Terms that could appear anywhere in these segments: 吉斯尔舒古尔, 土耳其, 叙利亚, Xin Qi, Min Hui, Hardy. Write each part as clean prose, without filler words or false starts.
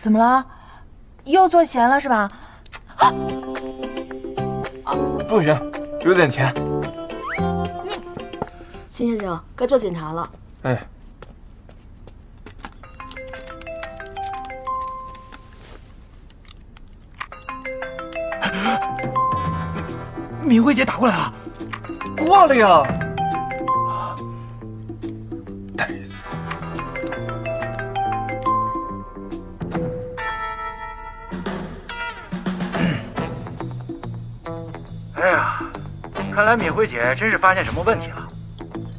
怎么了？又做咸了是吧？啊！不行，有点甜。你，辛先生该做检查了。哎。 敏慧姐打过来了，挂了呀！呆子，哎呀，看来敏慧姐真是发现什么问题了。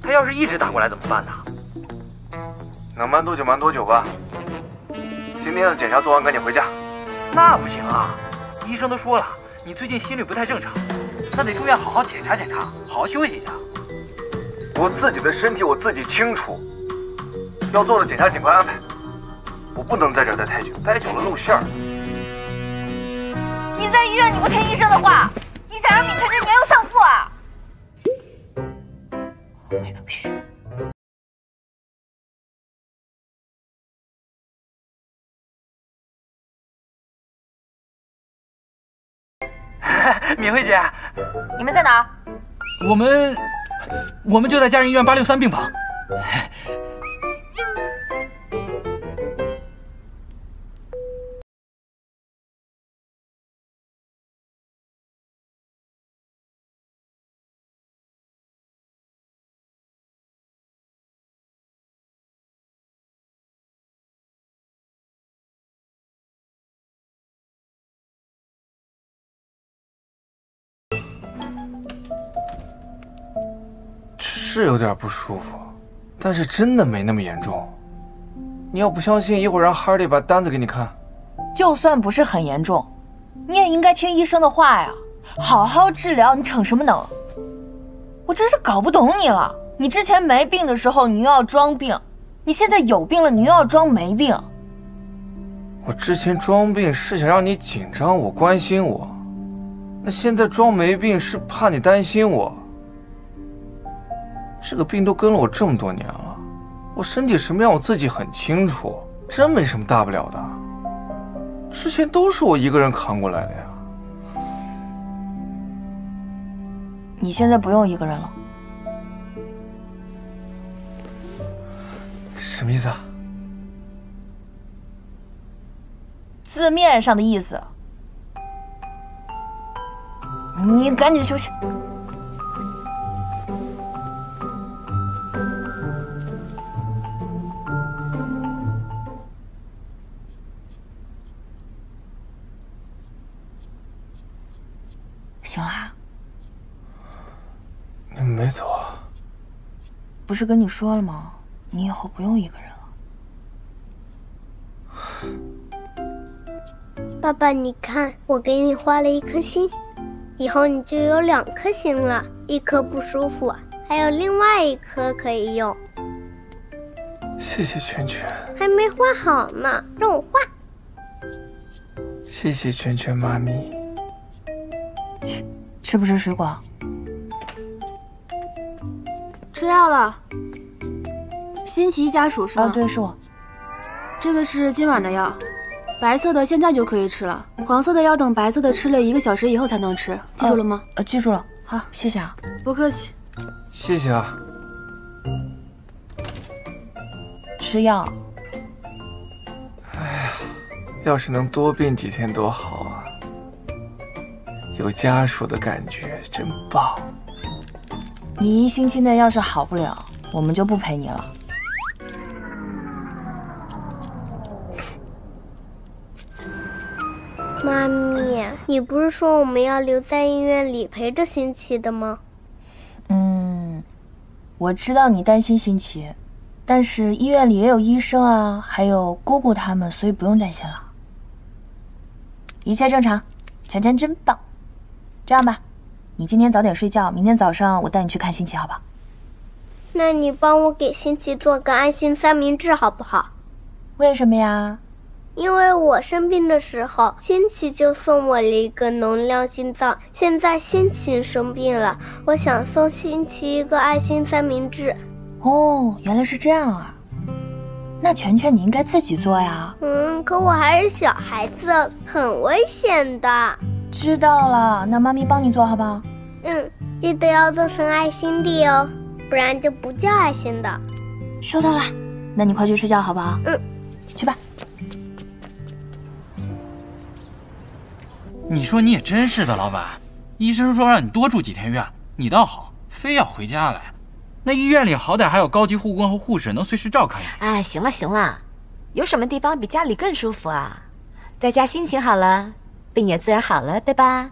她要是一直打过来怎么办呢？能瞒多久瞒多久吧。今天的检查做完赶紧回家。那不行啊，医生都说了，你最近心率不太正常。 那得住院好好检查检查，好好休息一下。我自己的身体我自己清楚，要做的检查尽快安排。我不能在这儿待太久，待久了露馅儿。你在医院你不听医生的话，你想让敏晨这年幼丧父啊？嘘。敏慧姐，你们在哪儿？我们就在家人医院863病房。是有点不舒服，但是真的没那么严重。你要不相信，一会儿让 Hardy 把单子给你看。就算不是很严重，你也应该听医生的话呀，好好治疗。你逞什么能？我真是搞不懂你了。你之前没病的时候，你又要装病；你现在有病了，你又要装没病。我之前装病是想让你紧张我、关心我，那现在装没病是怕你担心我。 这个病都跟了我这么多年了，我身体什么样我自己很清楚，真没什么大不了的。之前都是我一个人扛过来的呀。你现在不用一个人了。什么意思啊？字面上的意思。你赶紧休息。 行啦，你没走啊？不是跟你说了吗？你以后不用一个人了。爸爸，你看，我给你画了一颗心，以后你就有2颗心了，一颗不舒服，还有另外一颗可以用。谢谢圈圈。还没画好呢，让我画。谢谢圈圈妈咪。 吃不吃水果？吃药了。新奇家属是吗？啊，对，是我。这个是今晚的药，白色的现在就可以吃了，黄色的要等白色的吃了1个小时以后才能吃，记住了吗？记住了。好，谢谢啊。不客气。谢谢啊。吃药。哎呀，要是能多病几天多好啊。 有家属的感觉真棒。你1星期内要是好不了，我们就不陪你了。妈咪，你不是说我们要留在医院里陪着新奇的吗？嗯，我知道你担心新奇，但是医院里也有医生啊，还有姑姑他们，所以不用担心了。一切正常，全全真棒。 这样吧，你今天早点睡觉，明天早上我带你去看新奇，好不好？那你帮我给新奇做个安心3明治，好不好？为什么呀？因为我生病的时候，新奇就送我了一个能量心脏。现在新奇生病了，我想送新奇一个安心3明治。哦，原来是这样啊。那全全你应该自己做呀。可我还是小孩子，很危险的。知道了，那妈咪帮你做好不好？记得要做成爱心的哦，不然就不叫爱心的。收到了，那你快去睡觉好不好？去吧。你说你也真是的，老板。医生说让你多住几天院，你倒好，非要回家来。 那医院里好歹还有高级护工和护士，能随时照看你。哎，行了行了，有什么地方比家里更舒服啊？在家心情好了，病也自然好了，对吧？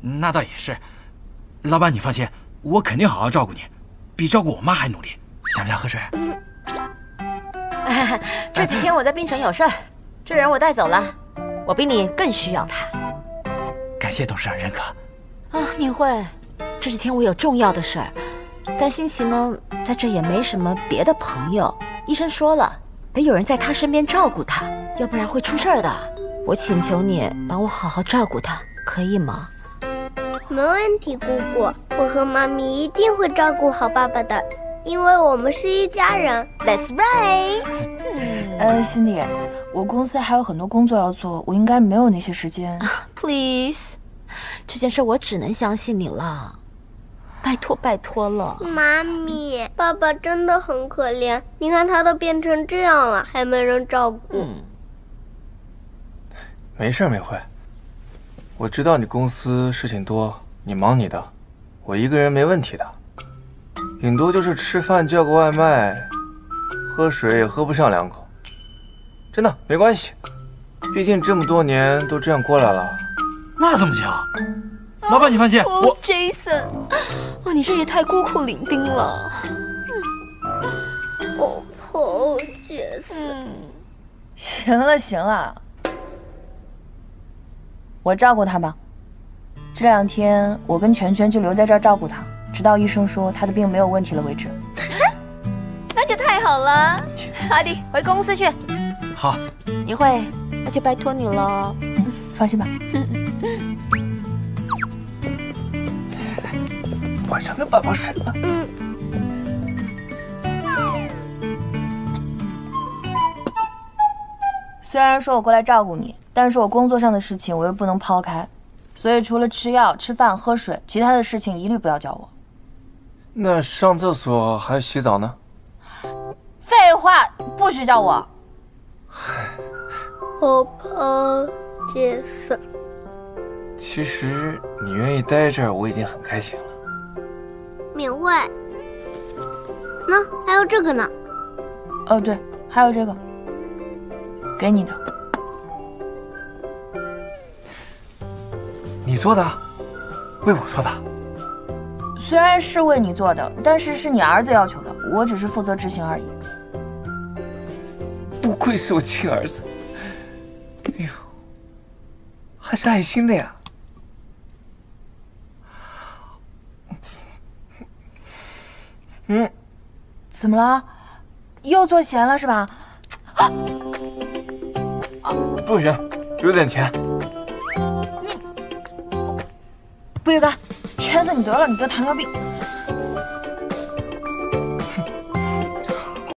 那倒也是。老板，你放心，我肯定好好照顾你，比照顾我妈还努力。想不想喝水？这几天我在冰城有事儿，这人我带走了，我比你更需要他。感谢董事长认可。啊，敏慧，这几天我有重要的事儿。 但新奇呢，在这也没什么别的朋友。医生说了，得有人在他身边照顾他，要不然会出事儿的。我请求你帮我好好照顾他，可以吗？没问题，姑姑，我和妈咪一定会照顾好爸爸的，因为我们是一家人。That's right。辛迪，我公司还有很多工作要做，我应该没有那些时间。Please， 这件事我只能相信你了。 拜托拜托了，妈咪，爸爸真的很可怜。你看他都变成这样了，还没人照顾。没事，美惠。我知道你公司事情多，你忙你的，我一个人没问题的。顶多就是吃饭叫个外卖，喝水也喝不上两口，真的没关系。毕竟这么多年都这样过来了。那怎么行？ 老板，你放心，我 Jason， 哇，你这也太孤苦伶仃了。我跑 Jason。行了行了，我照顾他吧。这两天我跟全全就留在这儿照顾他，直到医生说他的病没有问题了为止。那就太好了，Hardy，回公司去。好，明慧，那就拜托你了。放心吧。晚上跟爸爸睡吧。虽然说我过来照顾你，但是我工作上的事情我又不能抛开，所以除了吃药、吃饭、喝水，其他的事情一律不要叫我。那上厕所还有洗澡呢？废话，不许叫我。我抛杰森。其实你愿意待这儿，我已经很开心了。 敏慧，那还有这个呢？哦，对，还有这个，给你的。你做的？为我做的？虽然是为你做的，但是是你儿子要求的，我只是负责执行而已。不愧是我亲儿子，哎呦，还是爱心的呀。 怎么了？又做咸了是吧？不行，有点甜。你不许干，甜死你得了，你得糖尿病。